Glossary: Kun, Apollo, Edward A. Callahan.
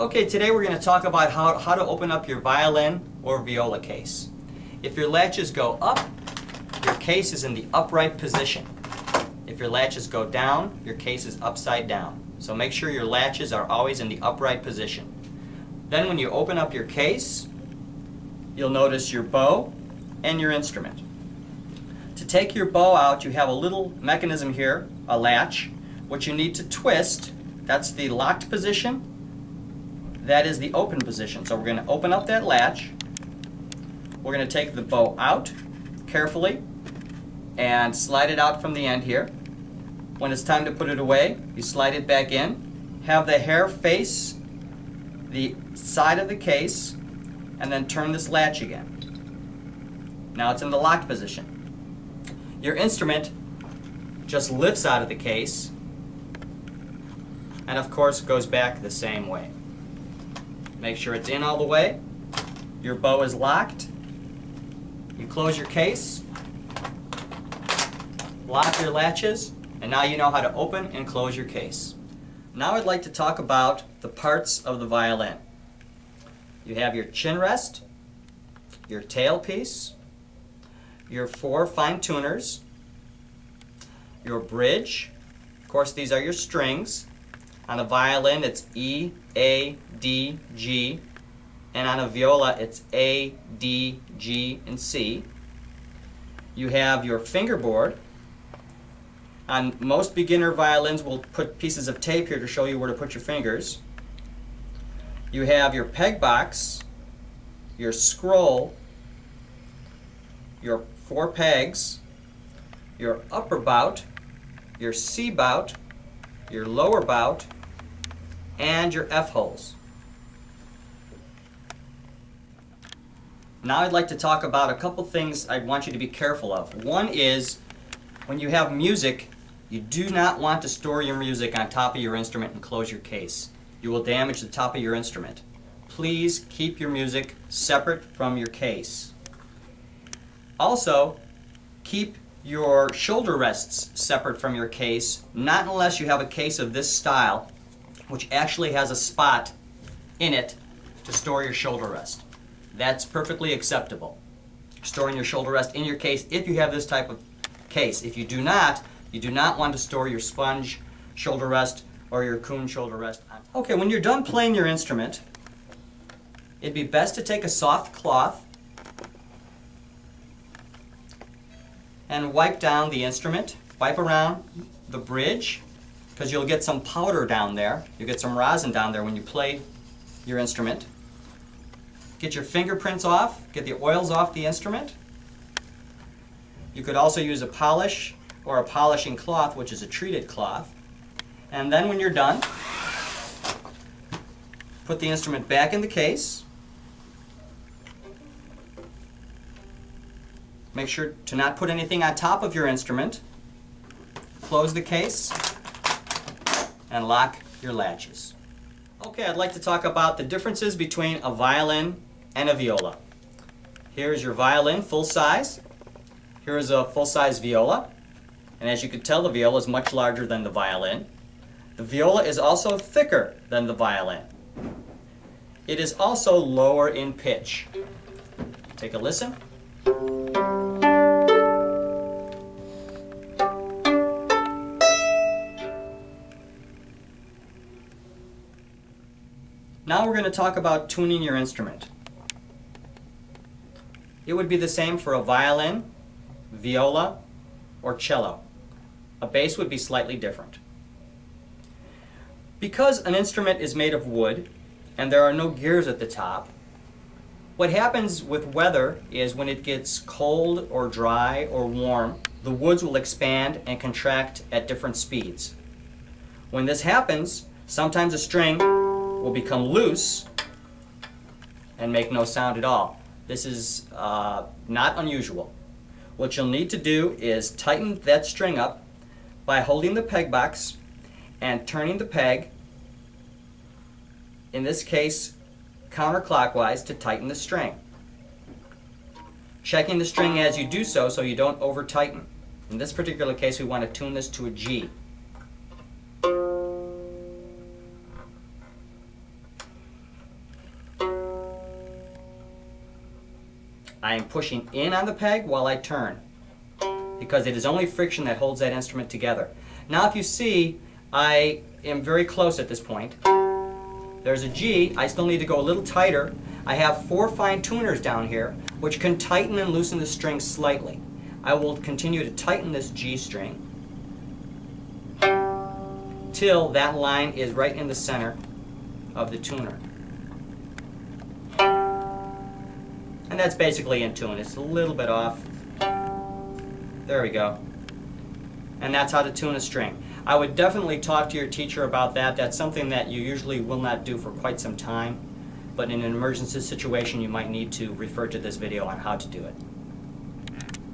Okay, today we're going to talk about how to open up your violin or viola case. If your latches go up, your case is in the upright position. If your latches go down, your case is upside down. So make sure your latches are always in the upright position. Then when you open up your case, you'll notice your bow and your instrument. To take your bow out, you have a little mechanism here, a latch. What you need to twist, that's the locked position. That is the open position. So we're going to open up that latch. We're going to take the bow out carefully and slide it out from the end here. When it's time to put it away, you slide it back in. Have the hair face the side of the case and then turn this latch again. Now it's in the locked position. Your instrument just lifts out of the case and of course goes back the same way. Make sure it's in all the way. Your bow is locked. You close your case, lock your latches, and now you know how to open and close your case. Now I'd like to talk about the parts of the violin. You have your chin rest, your tailpiece, your four fine tuners, your bridge. Of course, these are your strings. On a violin, it's E, A, D, G, and on a viola, it's A, D, G, and C. You have your fingerboard. On most beginner violins, we'll put pieces of tape here to show you where to put your fingers. You have your peg box, your scroll, your four pegs, your upper bout, your C bout, your lower bout, and your F-holes. Now I'd like to talk about a couple things I'd want you to be careful of. One is, when you have music, you do not want to store your music on top of your instrument and close your case. You will damage the top of your instrument. Please keep your music separate from your case. Also, keep your shoulder rests separate from your case, not unless you have a case of this style, which actually has a spot in it to store your shoulder rest. That's perfectly acceptable. Storing your shoulder rest in your case if you have this type of case. If you do not, you do not want to store your sponge shoulder rest or your Kun shoulder rest. Okay, when you're done playing your instrument, it'd be best to take a soft cloth and wipe down the instrument. Wipe around the bridge, because you'll get some powder down there. You'll get some rosin down there when you play your instrument. Get your fingerprints off, get the oils off the instrument. You could also use a polish or a polishing cloth, which is a treated cloth. And then when you're done, put the instrument back in the case. Make sure to not put anything on top of your instrument. Close the case and lock your latches. Okay, I'd like to talk about the differences between a violin and a viola. Here's your violin, full size. Here's a full size viola. And as you can tell, the viola is much larger than the violin. The viola is also thicker than the violin. It is also lower in pitch. Take a listen. Now we're going to talk about tuning your instrument. It would be the same for a violin, viola, or cello. A bass would be slightly different. Because an instrument is made of wood and there are no gears at the top, what happens with weather is when it gets cold or dry or warm, the woods will expand and contract at different speeds. When this happens, sometimes a string will become loose and make no sound at all. This is not unusual. What you'll need to do is tighten that string up by holding the peg box and turning the peg, in this case counterclockwise, to tighten the string. Checking the string as you do so, so you don't over tighten. In this particular case, we want to tune this to a G. I am pushing in on the peg while I turn, because it is only friction that holds that instrument together. Now if you see, I am very close at this point. There's a G, I still need to go a little tighter. I have four fine tuners down here which can tighten and loosen the string slightly. I will continue to tighten this G string till that line is right in the center of the tuner. And that's basically in tune. It's a little bit off. There we go. And that's how to tune a string. I would definitely talk to your teacher about that. That's something that you usually will not do for quite some time, but in an emergency situation you might need to refer to this video on how to do it.